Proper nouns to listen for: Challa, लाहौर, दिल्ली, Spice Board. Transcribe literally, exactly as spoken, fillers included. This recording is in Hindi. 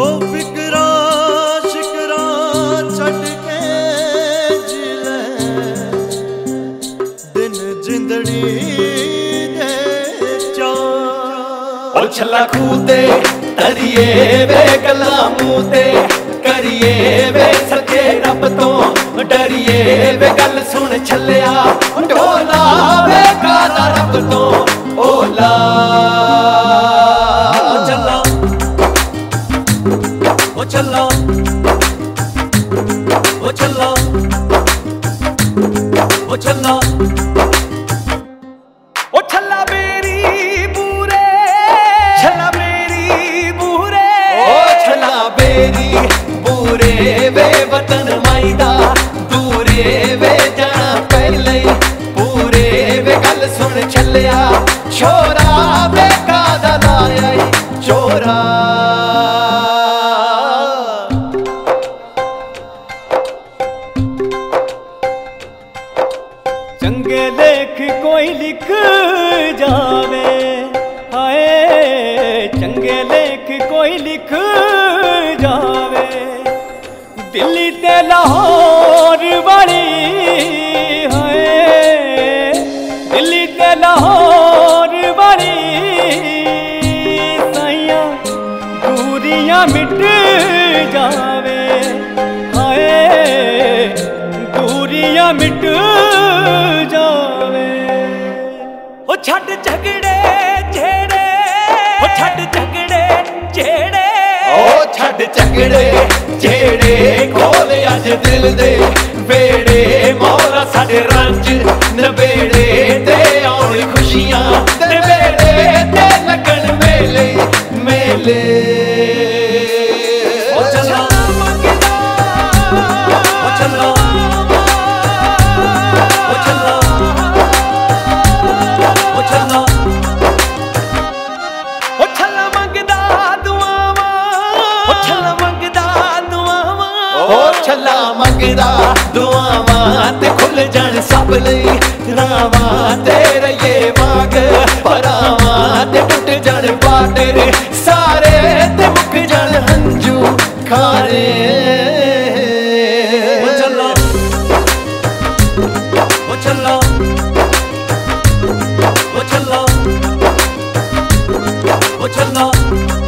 ओ फिकरा शिकरा छटके जिले दिन जिंदड़ी दे चार। ओ छल्ला खूते धरिए वे गला मूते करिए वे सके रब तो डरिए वे गल सुन छलिया डोला वे गाला रब तो ओला। चलो ओ चलो ओ चलो ओ छल्ला मेरी बूरे छल्ला मेरी बूरे ओ छल्ला मेरी बूरे वे वतन माई दा दूरे वे जाना पहले पूरे वे गल सुन छलिया छोरा वे कादा लाया छोरा। चंगे लेख कोई लिख जावे हाय चंगे लेख कोई लिख जावे दिल्ली ते लाहौर वाली हाय दिल्ली ते लाहौर वाली साइया दूरियां मिट जावे हाय दूरियां मिट जावे। ओ छट झगड़े झेड़े ओ छट झगड़े झेड़े ओ छट झगड़े झेड़े खोल अज दिल दे बेड़े मोरा साडे रंज नबेड़े ते आउण खुशियां नबेड़े ते लगन मेले मेले। ओ चला ओ चला छल्ला मंगदा दुआवां ते खुल जान सब लई रावां ते रहिए मांग परावां ते टुट जान बाटर सारे ते मुक जान हंजू खारे। ओ चल्ला ओ चल्ला ओ चल्ला ओ चल्ला।